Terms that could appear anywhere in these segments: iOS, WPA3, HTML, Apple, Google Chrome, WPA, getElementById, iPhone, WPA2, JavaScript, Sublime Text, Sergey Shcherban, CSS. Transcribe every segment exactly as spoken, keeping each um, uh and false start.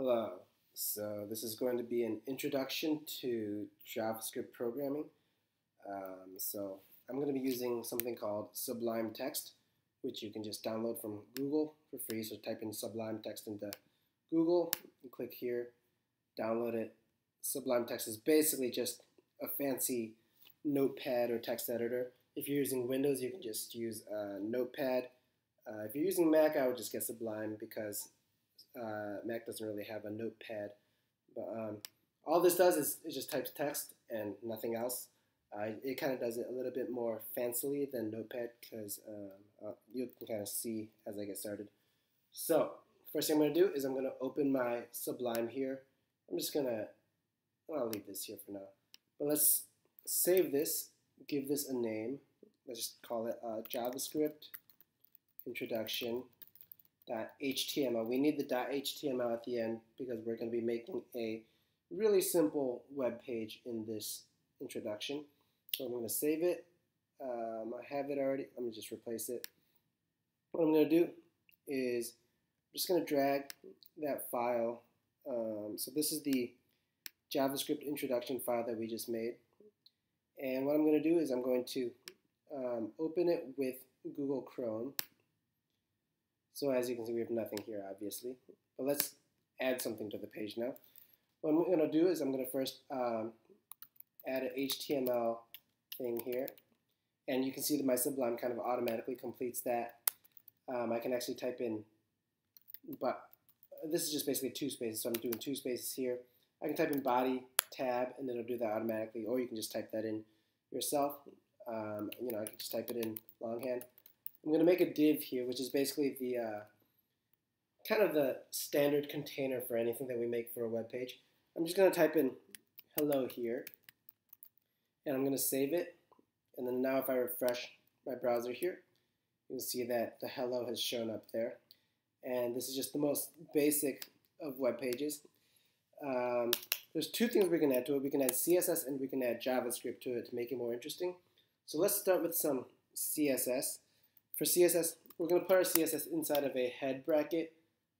Hello, so this is going to be an introduction to JavaScript programming. Um, so I'm going to be using something called Sublime Text, which you can just download from Google for free. So type in Sublime Text into Google and click here, download it. Sublime Text is basically just a fancy notepad or text editor. If you're using Windows, you can just use uh, Notepad. Uh, if you're using Mac, I would just get Sublime because Uh, Mac doesn't really have a notepad, but um, all this does is it just types text and nothing else. Uh, it kind of does it a little bit more fancily than Notepad because um, uh, you can kind of see as I get started. So first thing I'm going to do is I'm going to open my Sublime here. I'm just going to, I'll leave this here for now, but let's save this, give this a name. Let's just call it uh, JavaScript Introduction. .html. We need the .html at the end because we're going to be making a really simple web page in this introduction. So I'm going to save it. Um, I have it already. Let me just replace it. What I'm going to do is I'm just going to drag that file. Um, so this is the JavaScript introduction file that we just made. And what I'm going to do is I'm going to um, open it with Google Chrome. So as you can see, we have nothing here, obviously. But let's add something to the page now. What I'm going to do is I'm going to first um, add an H T M L thing here. And you can see that my Sublime kind of automatically completes that. Um, I can actually type in, but this is just basically two spaces. So I'm doing two spaces here. I can type in body, tab, and it'll do that automatically. Or you can just type that in yourself. Um, you know, I can just type it in longhand. I'm going to make a div here, which is basically the uh, kind of the standard container for anything that we make for a web page. I'm just going to type in hello here, and I'm going to save it. And then now if I refresh my browser here, you'll see that the hello has shown up there. And this is just the most basic of web pages. Um, there's two things we can add to it. We can add C S S and we can add JavaScript to it to make it more interesting. So let's start with some C S S. For C S S, we're going to put our C S S inside of a head bracket.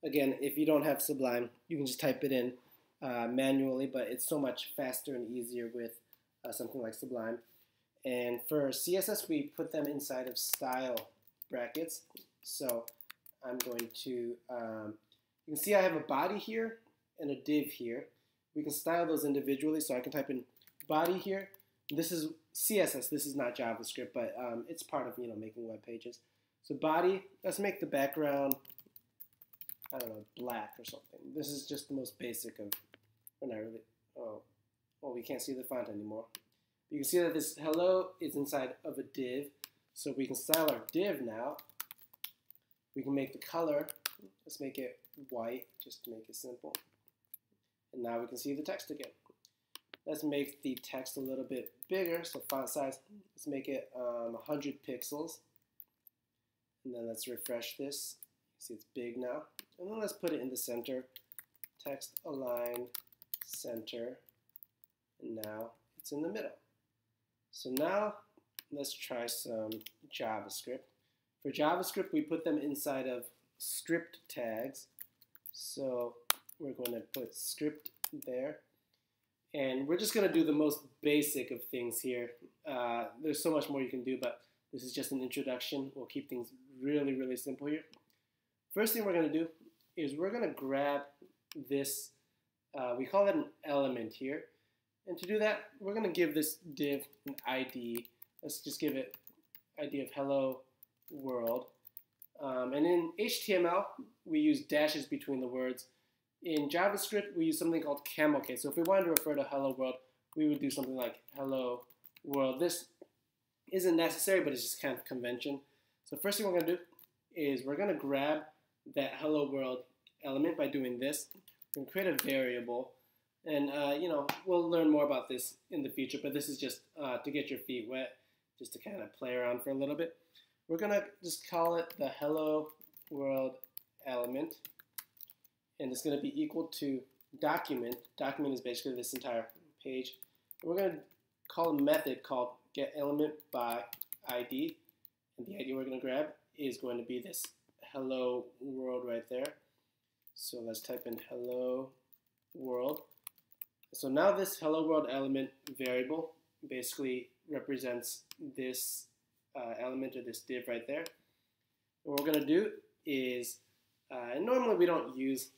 Again, if you don't have Sublime, you can just type it in uh, manually, but it's so much faster and easier with uh, something like Sublime. And for C S S, we put them inside of style brackets. So I'm going to, um, you can see I have a body here and a div here. We can style those individually, so I can type in body here. This is C S S, this is not JavaScript, but um, it's part of, you know, making web pages. So body, let's make the background, I don't know, black or something. This is just the most basic of, we're not really, oh, well, we can't see the font anymore. You can see that this hello is inside of a div, so we can style our div now. We can make the color, let's make it white, just to make it simple. And now we can see the text again. Let's make the text a little bit bigger, so font size, let's make it um, one hundred pixels. And then let's refresh this. See, it's big now. And then let's put it in the center. Text align center. And now it's in the middle. So now let's try some JavaScript. For JavaScript, we put them inside of script tags. So we're going to put script there. And we're just going to do the most basic of things here. Uh, there's so much more you can do, but this is just an introduction. We'll keep things really, really simple here. First thing we're going to do is we're going to grab this. Uh, we call it an element here. And to do that, we're going to give this div an I D. Let's just give it I D of hello world. Um, and in H T M L, we use dashes between the words. In JavaScript, we use something called camel case. So if we wanted to refer to hello world, we would do something like hello world. This isn't necessary, but it's just kind of convention. So first thing we're going to do is we're going to grab that hello world element by doing this. We're going to create a variable. And, uh, you know, we'll learn more about this in the future, but this is just uh, to get your feet wet, just to kind of play around for a little bit. We're going to just call it the hello world element. And it's going to be equal to document. Document is basically this entire page. We're going to call a method called getElementById. And the I D we're going to grab is going to be this hello world right there. So let's type in hello world. So now this hello world element variable basically represents this uh, element or this div right there. What we're going to do is, uh, and normally we don't use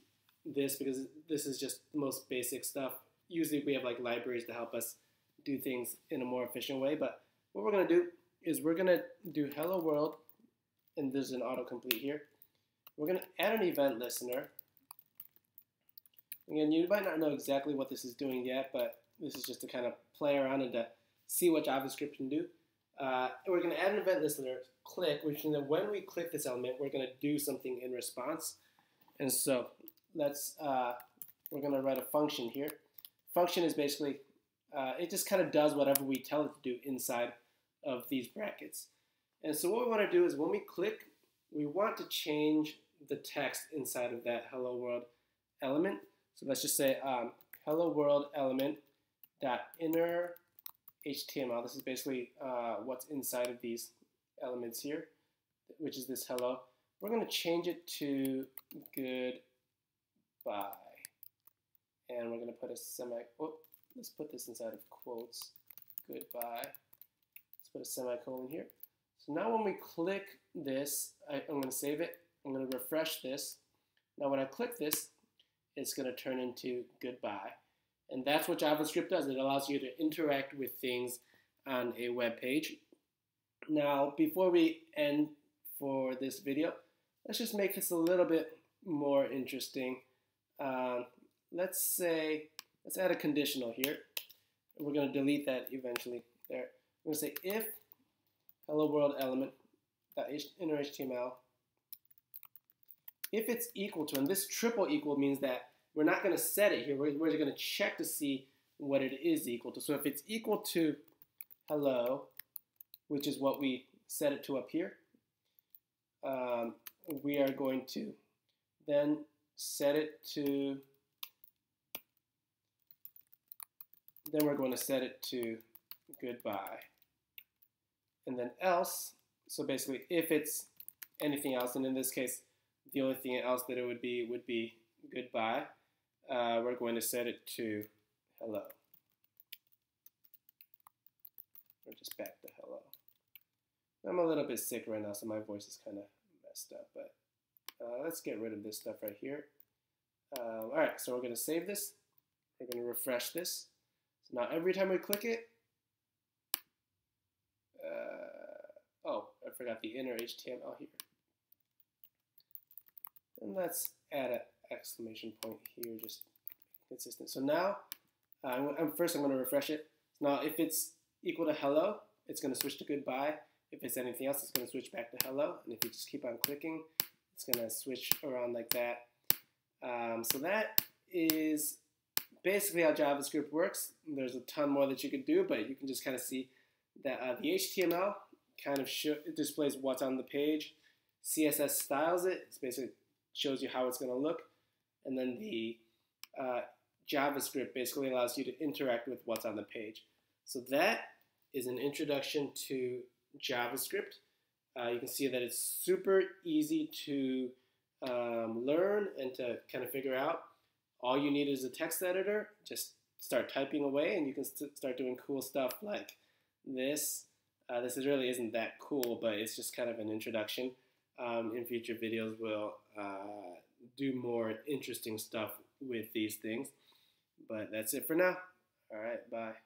this because this is just the most basic stuff. Usually we have like libraries to help us do things in a more efficient way, but what we're going to do is we're going to do hello world, and there's an autocomplete here. We're going to add an event listener. Again, you might not know exactly what this is doing yet, but this is just to kind of play around and to see what JavaScript can do. Uh, we're going to add an event listener, click, which means that when we click this element, we're going to do something in response. And so let's, uh, we're going to write a function here. Function is basically, uh, it just kind of does whatever we tell it to do inside of these brackets. And so what we want to do is when we click, we want to change the text inside of that hello world element. So let's just say um, hello world element dot inner H T M L. This is basically uh, what's inside of these elements here, which is this hello. We're going to change it to goodbye, and we're going to put a semi. Oh, let's put this inside of quotes. Goodbye. Let's put a semicolon here. So now when we click this, I, I'm going to save it. I'm going to refresh this. Now when I click this, it's going to turn into goodbye. And that's what JavaScript does. It allows you to interact with things on a web page. Now, before we end for this video, let's just make this a little bit more interesting. Uh, let's say, let's add a conditional here. We're going to delete that eventually there. I'm going to say if hello world element inner H T M L, if it's equal to, and this triple equal means that we're not going to set it here. We're, we're just going to check to see what it is equal to. So if it's equal to hello, which is what we set it to up here, um, we are going to then set it to, then we're going to set it to goodbye. And then else, so basically if it's anything else, and in this case, the only thing else that it would be would be goodbye. Uh, we're going to set it to hello. We're just back to hello. I'm a little bit sick right now, so my voice is kind of messed up, but uh, let's get rid of this stuff right here. Uh, all right, so we're going to save this. We're going to refresh this. So now every time we click it, uh, oh, I forgot the inner H T M L here. And let's add an exclamation point here, just consistent. So now, uh, I'm, first I'm going to refresh it. Now, if it's equal to hello, it's going to switch to goodbye. If it's anything else, it's going to switch back to hello. And if you just keep on clicking, it's going to switch around like that. Um, so that is basically how JavaScript works. There's a ton more that you could do, but you can just kind of see that uh, the H T M L kind of show, it displays what's on the page. C S S styles it. It's basically shows you how it's going to look, and then the uh, JavaScript basically allows you to interact with what's on the page. So that is an introduction to JavaScript. Uh, you can see that it's super easy to um, learn and to kind of figure out. All you need is a text editor. Just start typing away, and you can st start doing cool stuff like this. Uh, this really isn't that cool, but it's just kind of an introduction. Um, in future videos, we'll uh, do more interesting stuff with these things. But that's it for now. All right, bye.